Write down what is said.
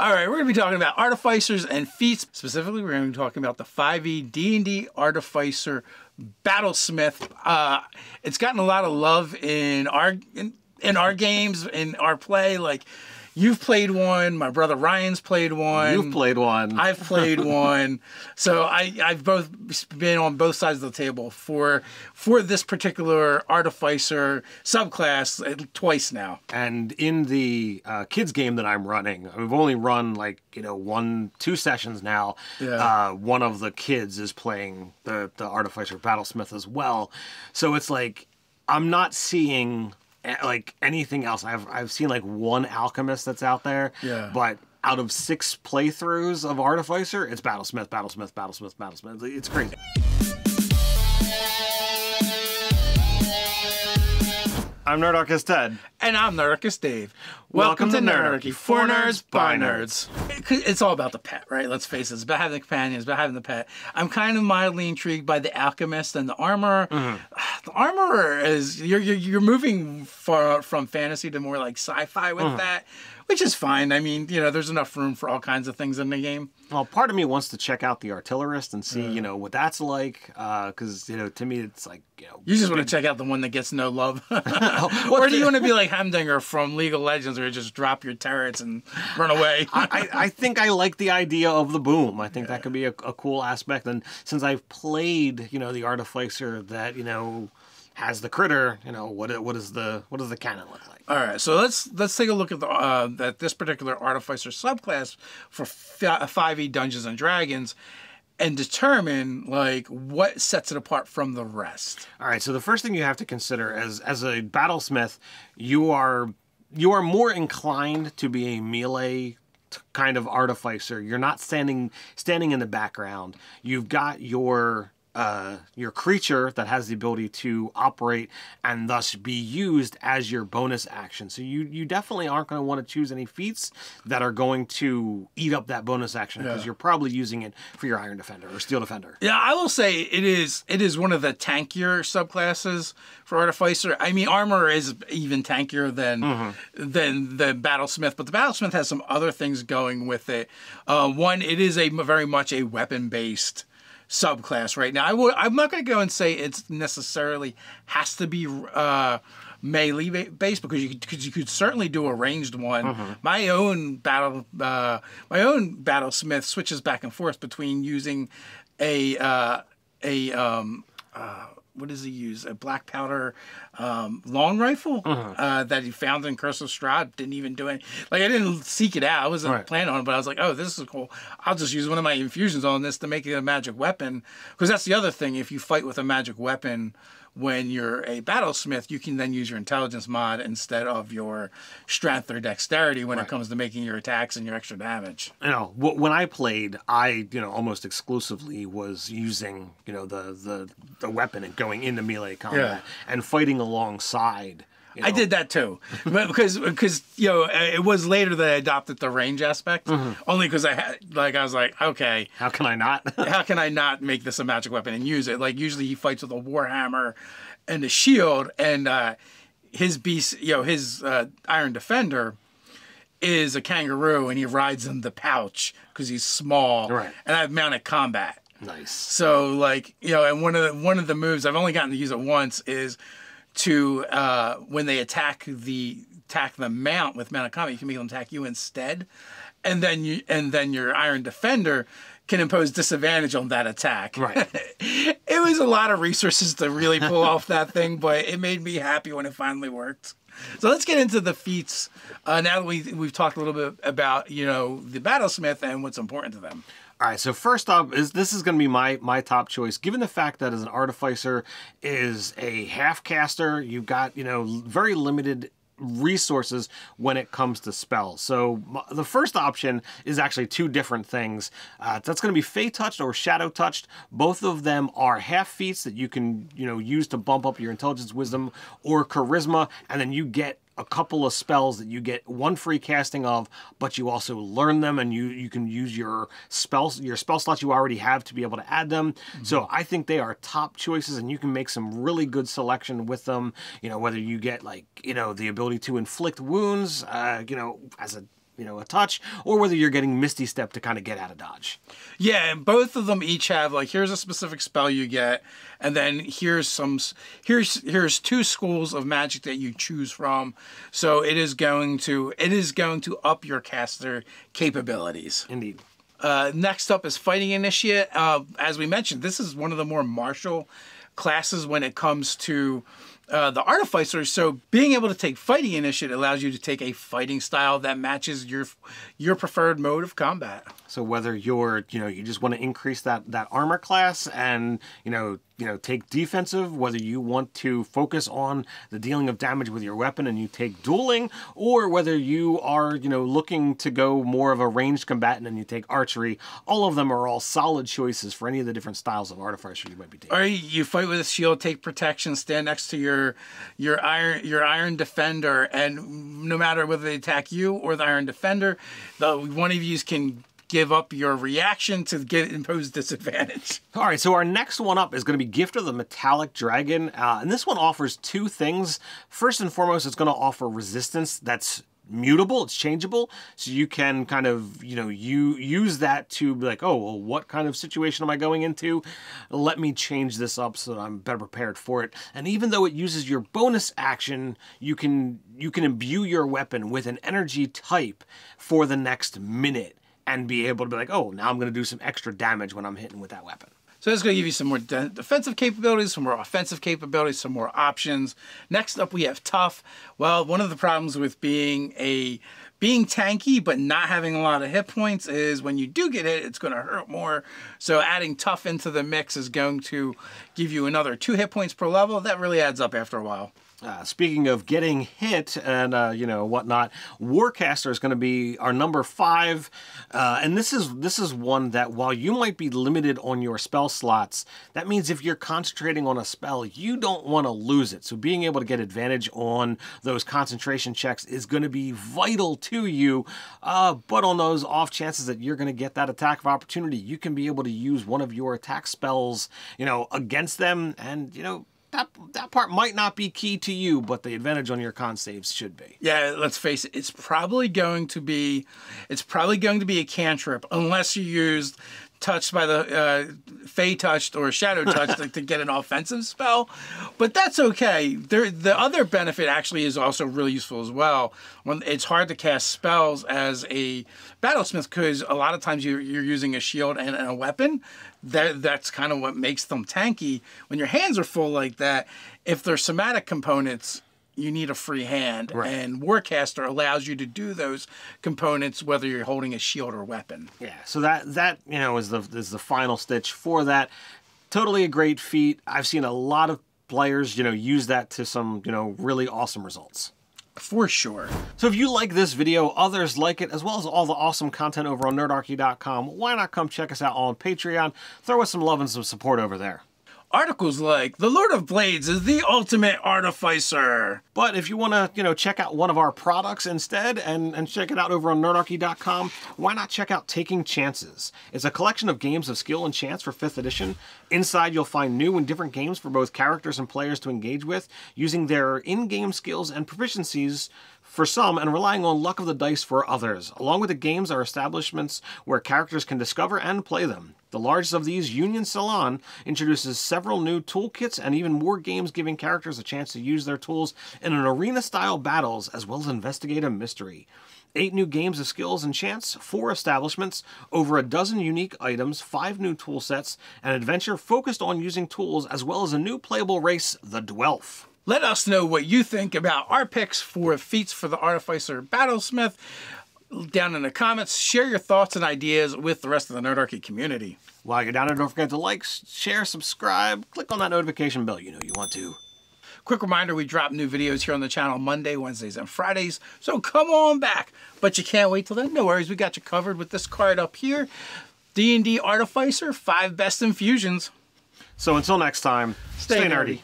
All right, we're going to be talking about artificers and feats. Specifically, we're going to be talking about the 5e D&D artificer battlesmith. It's gotten a lot of love in our games, in our play. Like, you've played one. My brother Ryan's played one. You've played one. I've played one. So I've both been on both sides of the table for this particular artificer subclass twice now. And in the kids game that I'm running, I've only run like, you know, 1-2 sessions now. Yeah. One of the kids is playing the artificer battlesmith as well. So it's like, I'm not seeing like anything else. I've seen like one alchemist that's out there. Yeah. But out of 6 playthroughs of artificer, it's battlesmith, battlesmith, battlesmith, battlesmith. It's crazy. I'm NerdArchist Ted. And I'm NerdArchist Dave. Welcome to NerdArchy. For nerds, by nerds. It's all about the pet, right? Let's face it. It's about having the companions, about having the pet. I'm kind of mildly intrigued by the alchemist and the armorer. Mm-hmm. The armorer is, you're moving far from fantasy to more like sci-fi with mm-hmm. that, which is fine. I mean, you know, there's enough room for all kinds of things in the game. Well, part of me wants to check out the artillerist and see, you know, what that's like. Because, you know, to me, it's like, you know. You just want to check out the one that gets no love. Or do you want to be like Hemdinger from League of Legends, where you just drop your turrets and run away? I think I like the idea of the boom. I think that could be a cool aspect. And since I've played, you know, the artificer that, you know, has the critter, you know, what does the cannon look like? All right, so let's take a look at the this particular artificer subclass for 5e Dungeons and Dragons, and determine like what sets it apart from the rest. All right, so the first thing you have to consider as a battlesmith, you are more inclined to be a melee kind of artificer. You're not standing in the background. You've got your creature that has the ability to operate and thus be used as your bonus action. So you definitely aren't going to want to choose any feats that are going to eat up that bonus action, because you're probably using it for your Iron Defender or Steel Defender. Yeah, I will say it is one of the tankier subclasses for artificer. I mean, armor is even tankier than the battlesmith, but the battlesmith has some other things going with it. One, it is a very much a weapon-based subclass right now. I'm not going to go and say it's necessarily has to be melee based, because you could certainly do a ranged one. Mm-hmm. My own battlesmith switches back and forth between using what does he use? A black powder long rifle that he found in Curse of Strahd. Didn't even do it. Like, I didn't seek it out. I wasn't planning on it, but I was like, oh, this is cool. I'll just use one of my infusions on this to make it a magic weapon. Because that's the other thing. If you fight with a magic weapon when you're a battlesmith, you can then use your intelligence mod instead of your strength or dexterity when it comes to making your attacks and your extra damage. You know, when I played, I almost exclusively was using, you know, the weapon and going into melee combat and fighting alongside. You know? I did that too, because you know, it was later that I adopted the range aspect. Mm-hmm. Only because I was like, okay, how can I not make this a magic weapon and use it? Like, usually he fights with a warhammer and a shield, and his beast, you know, his Iron Defender is a kangaroo, and he rides in the pouch because he's small. Right. And I've mounted combat. Nice. So like, you know, and one of the moves, I've only gotten to use it once, is to when they attack the mount with Mount of Combat, you can make them attack you instead, and then your Iron Defender can impose disadvantage on that attack. Right. It was a lot of resources to really pull off that thing, but it made me happy when it finally worked. So let's get into the feats. Now that we've talked a little bit about, you know, the battlesmith and what's important to them. All right, so first up, this is going to be my top choice, given the fact that as an artificer is a half caster, you've got, you know, very limited resources when it comes to spells. So the first option is actually 2 different things. That's going to be Fey Touched or Shadow Touched. Both of them are half feats that you can, you know, use to bump up your intelligence, wisdom, or charisma, and then you get a couple of spells that you get 1 free casting of, but you also learn them, and you can use your spell slots you already have to be able to add them. Mm-hmm. So I think they are top choices, and you can make some really good selection with them. You know, whether you get, like, you know, the ability to inflict wounds, you know, as a you know, a touch, or whether you're getting Misty Step to kind of get out of dodge. Yeah, and both of them each have, like, here's a specific spell you get, and then here's some, here's two schools of magic that you choose from. So it is going to up your caster capabilities. Indeed. Next up is Fighting Initiate. As we mentioned, this is one of the more martial classes when it comes to the Artificers, so being able to take Fighting Initiate allows you to take a fighting style that matches your preferred mode of combat. So whether you're, you know, you just want to increase that armor class and, you know, take defensive, whether you want to focus on the dealing of damage with your weapon and you take dueling, or whether you are, you know, looking to go more of a ranged combatant and you take archery, all of them are all solid choices for any of the different styles of Artificer you might be taking. Or you fight with a shield, take protection, stand next to your iron defender, and no matter whether they attack you or the iron defender, one of you can give up your reaction to get imposed disadvantage. All right, so our next one up is going to be Gift of the Metallic Dragon, and this one offers two things. First and foremost, it's going to offer resistance that's mutable, it's changeable, so you can kind of, you know, you use that to be like, oh, well, what kind of situation am I going into? Let me change this up so that I'm better prepared for it. And even though it uses your bonus action, you can imbue your weapon with an energy type for the next minute and be able to be like, oh, now I'm going to do some extra damage when I'm hitting with that weapon. So that's going to give you some more defensive capabilities, some more offensive capabilities, some more options. Next up, we have Tough. Well, one of the problems with being tanky but not having a lot of hit points is when you do get hit, it's going to hurt more. So adding Tough into the mix is going to give you another 2 hit points per level. That really adds up after a while. Speaking of getting hit and, you know, whatnot, Warcaster is going to be our number 5. And this is one that while you might be limited on your spell slots, that means if you're concentrating on a spell, you don't want to lose it. So being able to get advantage on those concentration checks is going to be vital to you. But on those off chances that you're going to get that attack of opportunity, you can be able to use one of your attack spells, you know, against them and, you know, that part might not be key to you, but the advantage on your con saves should be. Yeah, let's face it, it's probably going to be a cantrip unless you used Touched by the Fey Touched or Shadow Touched to get an offensive spell, but that's okay. The other benefit actually is also really useful as well. When it's hard to cast spells as a battlesmith, because a lot of times you're using a shield and a weapon. That's kind of what makes them tanky. When your hands are full like that, if they're somatic components, you need a free hand, right? And Warcaster allows you to do those components whether you're holding a shield or weapon. Yeah, so that you know is the final stitch for that. Totally a great feat. I've seen a lot of players, you know, use that to some, you know, really awesome results. For sure. So if you like this video, others like it, as well as all the awesome content over on nerdarchy.com, why not come check us out on Patreon? Throw us some love and some support over there. Articles like The Lord of Blades is the ultimate artificer. But if you want to, you know, check out one of our products instead and check it out over on nerdarchy.com, why not check out Taking Chances? It's a collection of games of skill and chance for 5th edition. Inside, you'll find new and different games for both characters and players to engage with, using their in-game skills and proficiencies for some, and relying on luck of the dice for others. Along with the games are establishments where characters can discover and play them. The largest of these, Union Salon, introduces several new toolkits and even more games, giving characters a chance to use their tools in an arena-style battles, as well as investigate a mystery. 8 new games of skills and chance, 4 establishments, over a dozen unique items, 5 new tool sets, an adventure focused on using tools, as well as a new playable race, the Dwelf. Let us know what you think about our picks for feats for the Artificer Battlesmith down in the comments. Share your thoughts and ideas with the rest of the NerdArchy community. While you're down there, don't forget to like, share, subscribe, click on that notification bell. You know you want to. Quick reminder, we drop new videos here on the channel Monday, Wednesdays, and Fridays, so come on back. But you can't wait till then. No worries, we got you covered with this card up here. D&D Artificer, 5 Best Infusions. So until next time, stay nerdy.